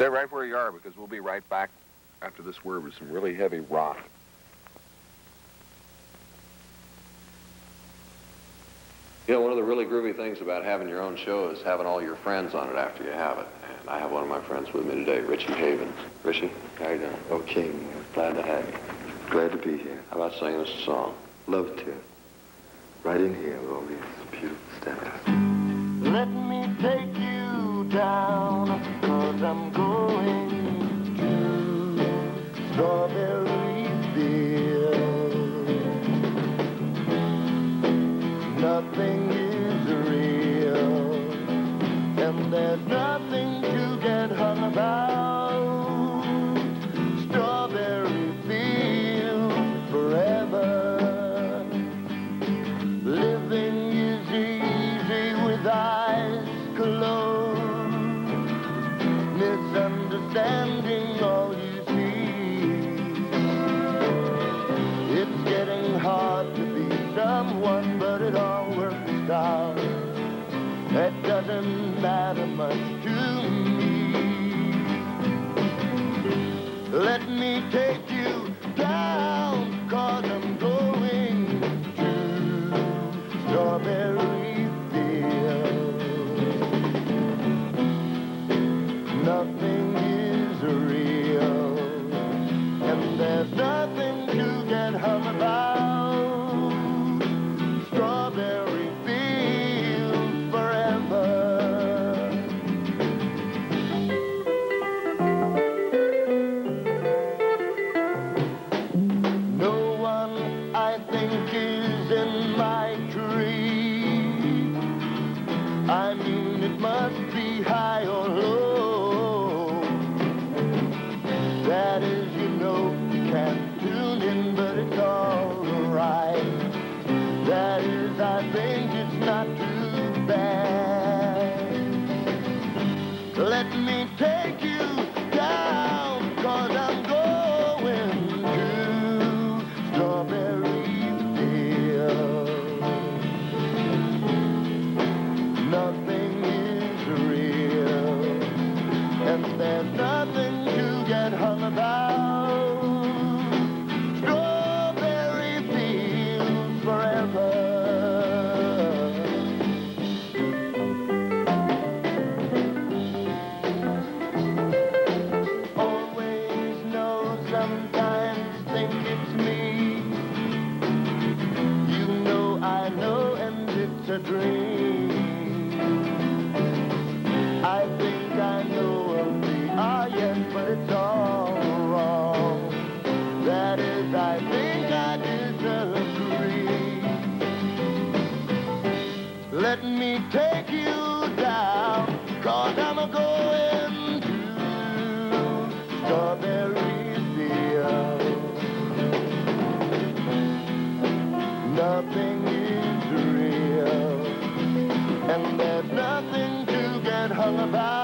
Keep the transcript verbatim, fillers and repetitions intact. Stay right where you are, because we'll be right back after this word with some really heavy rock. You know, one of the really groovy things about having your own show is having all your friends on it after you have it. And I have one of my friends with me today, Richie Havens. Richie, how are you doing? Oh, King, glad to have you. Glad to be here. How about singing us a song? Love to. Right in here with all these beautiful steps. Let me take you down, cause I'm going to Strawberry Fields. Nothing is real, and there's nothing to get hung about. Misunderstanding all you see. It's getting hard to be someone, but it all works out. It doesn't matter much to me. Let me take you down, cause I'm going to Strawberry. Nothing is real, and there's nothing to get hung about. Strawberry Fields forever. No one, I think, is in my tree. I mean, it must be high or low. That is, you know, you can't tune in, but it's all right. That is, I think it's not too bad. Let me take you down, cause I'm going to Strawberry Fields. Nothing is real, and there's nothing hung about. Strawberry Fields forever. Always know, sometimes think it's me. You know, I know, and it's a dream. I think I know. Ah, yes, but it's all wrong. That is, I think I disagree. Let me take you down, cause I'm a going to Strawberry Fields. Nothing is real, and there's nothing to get hung about.